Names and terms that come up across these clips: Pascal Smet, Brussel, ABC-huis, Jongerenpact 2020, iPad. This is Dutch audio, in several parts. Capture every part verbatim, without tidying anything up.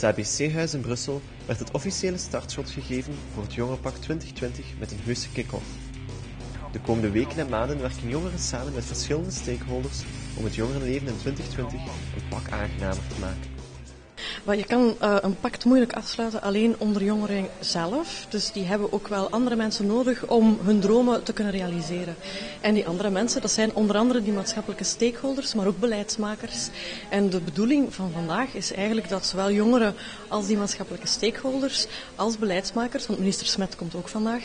het A B C-huis in Brussel werd het officiële startschot gegeven voor het Jongerenpact twintig twintig met een heuse kick-off. De komende weken en maanden werken jongeren samen met verschillende stakeholders om het jongerenleven in twintig twintig een pak aangenamer te maken. Maar je kan uh, een pact moeilijk afsluiten alleen onder jongeren zelf. Dus die hebben ook wel andere mensen nodig om hun dromen te kunnen realiseren. En die andere mensen, dat zijn onder andere die maatschappelijke stakeholders, maar ook beleidsmakers. En de bedoeling van vandaag is eigenlijk dat zowel jongeren als die maatschappelijke stakeholders, als beleidsmakers, want minister Smet komt ook vandaag,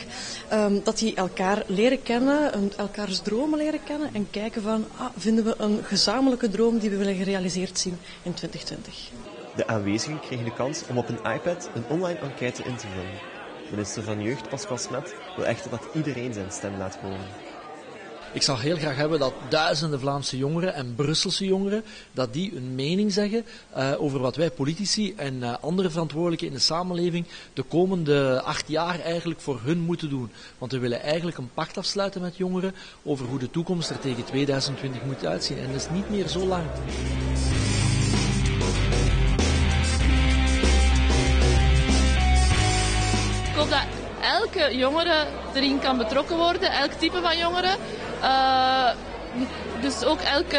um, dat die elkaar leren kennen, elkaars dromen leren kennen en kijken van, ah, vinden we een gezamenlijke droom die we willen gerealiseerd zien in twintig twintig. De aanwezigen kregen de kans om op een iPad een online enquête in te vullen. Minister van Jeugd Pascal Smet wil echter dat iedereen zijn stem laat horen. Ik zou heel graag hebben dat duizenden Vlaamse jongeren en Brusselse jongeren, dat die hun mening zeggen uh, over wat wij politici en uh, andere verantwoordelijken in de samenleving de komende acht jaar eigenlijk voor hun moeten doen. Want we willen eigenlijk een pact afsluiten met jongeren over hoe de toekomst er tegen tweeduizend twintig moet uitzien. En dat is niet meer zo lang. Ik hoop dat elke jongere erin kan betrokken worden, elk type van jongeren. Uh, dus ook elke,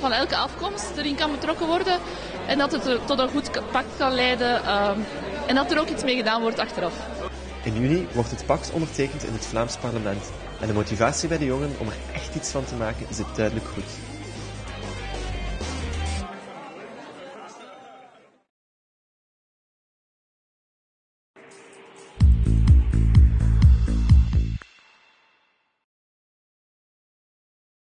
van elke afkomst erin kan betrokken worden. En dat het tot een goed pact kan leiden uh, en dat er ook iets mee gedaan wordt achteraf. In juni wordt het pact ondertekend in het Vlaams parlement. En de motivatie bij de jongeren om er echt iets van te maken zit duidelijk goed.